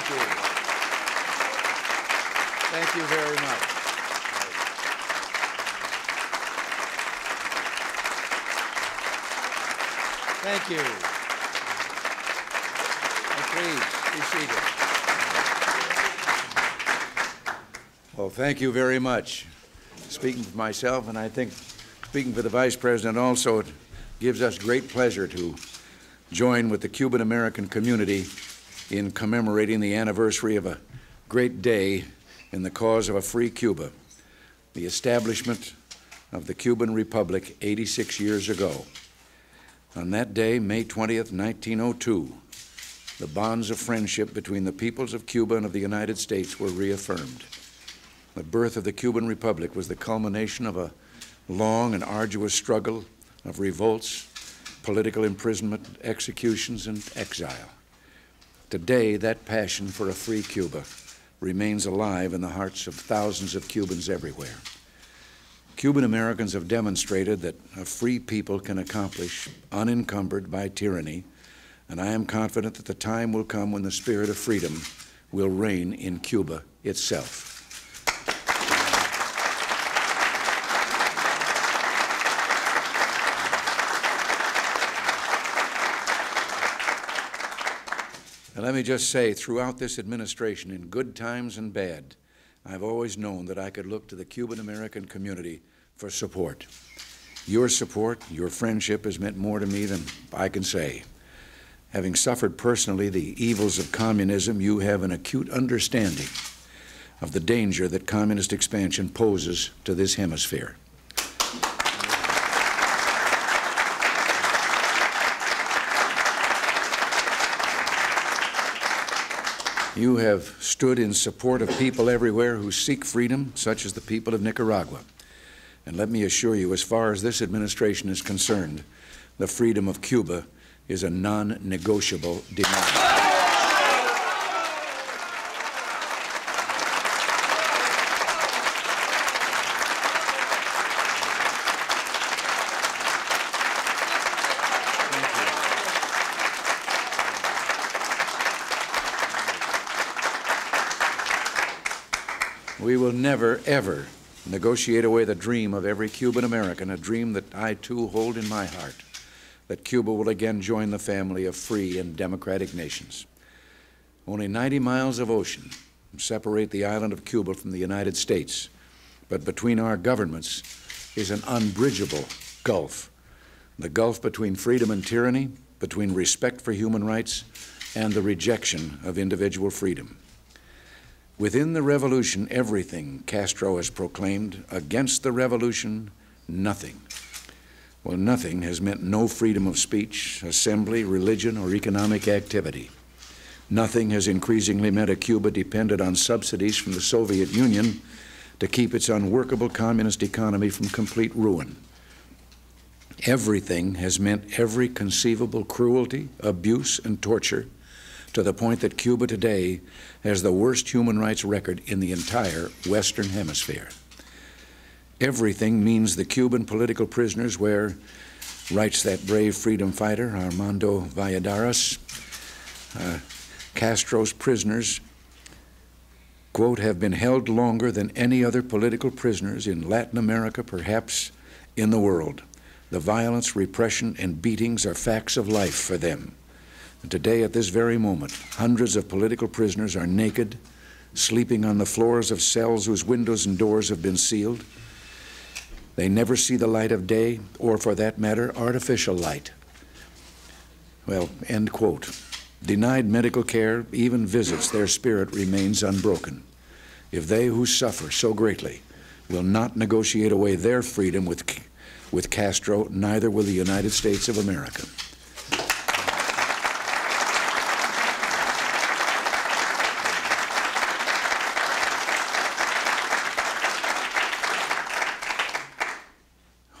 Thank you. Thank you very much. Thank you. Please be seated. Well, thank you very much. Speaking for myself, and I think speaking for the Vice President also, it gives us great pleasure to join with the Cuban-American community in commemorating the anniversary of a great day in the cause of a free Cuba, the establishment of the Cuban Republic 86 years ago. On that day, May 20th, 1902, the bonds of friendship between the peoples of Cuba and of the United States were reaffirmed. The birth of the Cuban Republic was the culmination of a long and arduous struggle of revolts, political imprisonment, executions, and exile. Today, that passion for a free Cuba remains alive in the hearts of thousands of Cubans everywhere. Cuban Americans have demonstrated that a free people can accomplish unencumbered by tyranny, and I am confident that the time will come when the spirit of freedom will reign in Cuba itself. And let me just say, throughout this administration, in good times and bad, I've always known that I could look to the Cuban American community for support. Your support, your friendship has meant more to me than I can say. Having suffered personally the evils of communism, you have an acute understanding of the danger that communist expansion poses to this hemisphere. You have stood in support of people everywhere who seek freedom, such as the people of Nicaragua. And let me assure you, as far as this administration is concerned, the freedom of Cuba is a non-negotiable demand. We will never, ever negotiate away the dream of every Cuban American, a dream that I, too, hold in my heart, that Cuba will again join the family of free and democratic nations. Only 90 miles of ocean separate the island of Cuba from the United States, but between our governments is an unbridgeable gulf, the gulf between freedom and tyranny, between respect for human rights, and the rejection of individual freedom. Within the revolution, everything, Castro has proclaimed. Against the revolution, nothing. Well, nothing has meant no freedom of speech, assembly, religion, or economic activity. Nothing has increasingly meant a Cuba dependent on subsidies from the Soviet Union to keep its unworkable communist economy from complete ruin. Everything has meant every conceivable cruelty, abuse, and torture, to the point that Cuba today has the worst human rights record in the entire Western Hemisphere. Everything means the Cuban political prisoners where, writes that brave freedom fighter Armando Valladares, Castro's prisoners, quote, have been held longer than any other political prisoners in Latin America, perhaps in the world. The violence, repression, and beatings are facts of life for them. And today, at this very moment, hundreds of political prisoners are naked, sleeping on the floors of cells whose windows and doors have been sealed. They never see the light of day, or for that matter, artificial light. Well, end quote. Denied medical care, even visits, their spirit remains unbroken. If they who suffer so greatly will not negotiate away their freedom with Castro, neither will the United States of America.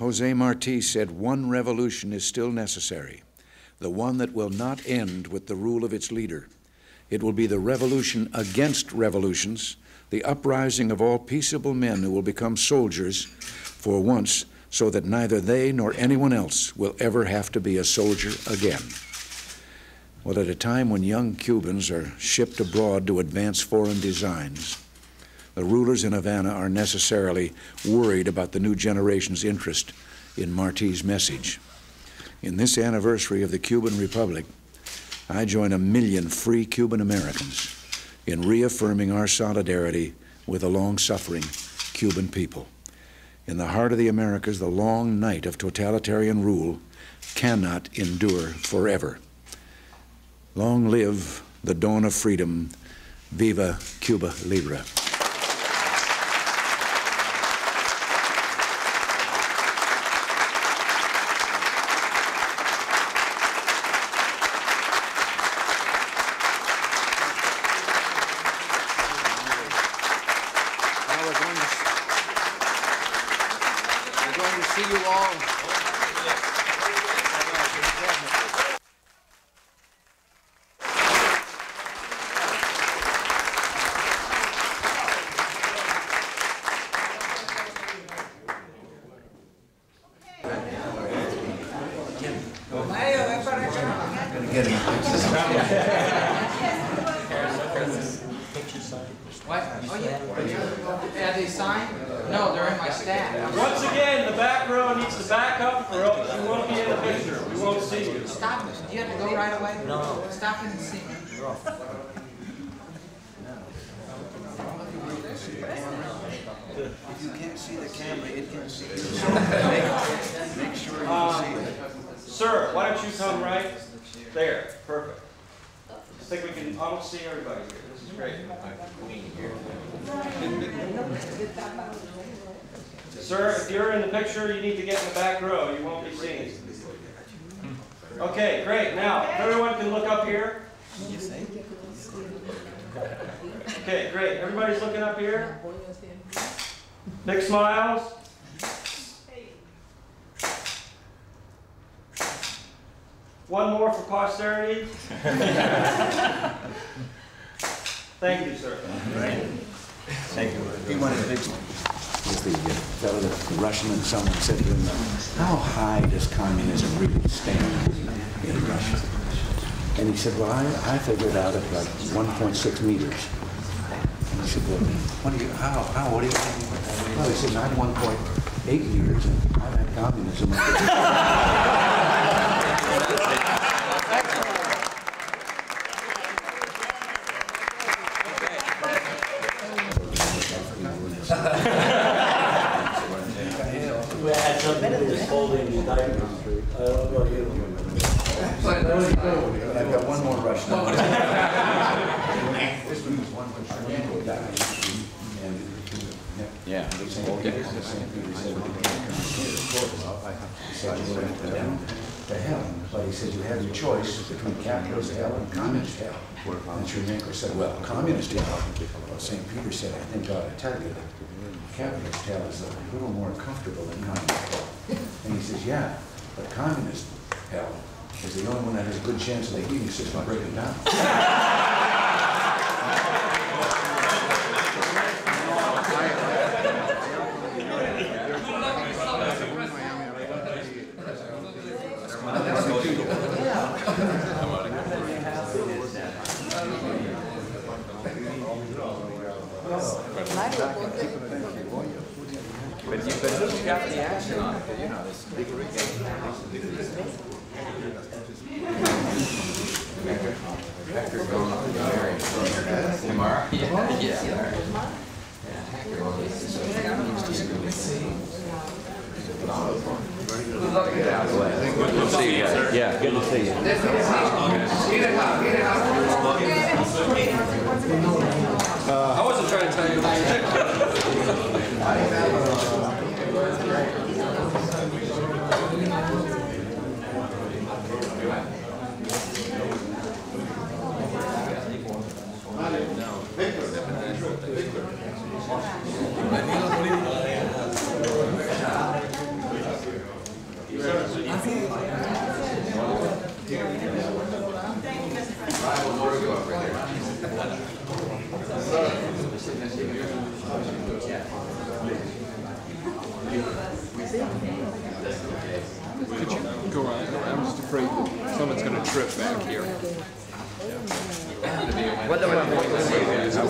José Martí said, one revolution is still necessary, the one that will not end with the rule of its leader. It will be the revolution against revolutions, the uprising of all peaceable men who will become soldiers for once, so that neither they nor anyone else will ever have to be a soldier again. Well, at a time when young Cubans are shipped abroad to advance foreign designs, the rulers in Havana are necessarily worried about the new generation's interest in Martí's message. In this anniversary of the Cuban Republic, I join 1 million free Cuban Americans in reaffirming our solidarity with the long-suffering Cuban people. In the heart of the Americas, the long night of totalitarian rule cannot endure forever. Long live the dawn of freedom. Viva Cuba Libre. See you all. What? Oh, yeah. Are they signed? No, they're in my staff. Once again, the back row needs to back up for us. You won't be in the picture. We won't see you. Stop it. Do you have to go right away? No. Stop it and see me. If you can't see the camera, it can see you. Make sure you see it. Sir, why don't you come right there? Perfect. I think we can almost see everybody here. This is great. Sir, if you're in the picture, you need to get in the back row. You won't be seen. Okay, great. Now, everyone can look up here. Okay, great. Everybody's looking up here. Big smiles. One more for posterity. Thank you, sir. Right. Thank you. He wanted a big one. He's the fellow that's Russian, and someone said to him, how high does communism really stand in Russia? And he said, well, I figured out at like 1.6 meters. And he said, well, what do you think? Well, he said, I'm 1.8 meters, and I've had communism. I've got one more rush now. This one was one which Armando died. Yeah. To hell. But he said you had a choice between capitalist hell and communist hell. And Chernenko said, well, communist hell. Well, St. Peter said, I think I ought to tell you that capitalist hell is a little more comfortable than communist hell. And he says, yeah, but communist hell is the only one that has a good chance of the heating system breaking down. But you got the action on it, you know, this big regain. Tomorrow? Yeah. Good to see you. Yeah, good to see you. I wasn't trying to tell you that. Could you go around? I'm just afraid that... someone's going to trip back here. Yeah. Well,